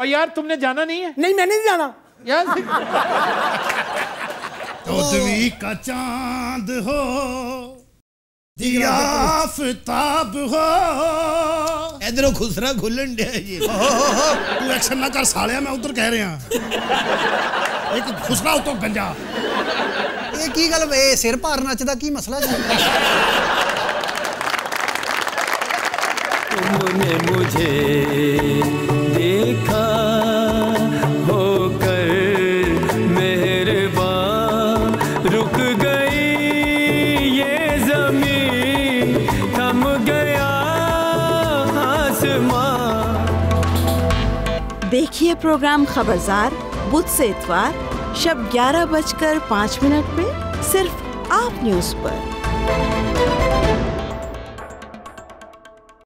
और यार तुमने जाना नहीं है? नहीं मैंने नहीं जाना यार। चौदवी का चांद हो, दिया आफताब हो, इधरों खुसरा खुलन दे। तू एक्शन ना कर सालिया, मैं उधर कह रहा एक खुसरा उतो गंजा। ये की गल ए सिर भार नचदा की मसला है? तुमने मुझे देखा होकर मेहरबान, रुक गई ये जमीन, थम गया आसमां। देखिए प्रोग्राम खबरज़ार बुध से इतवार शब 11:05 पे सिर्फ आप न्यूज़ पर।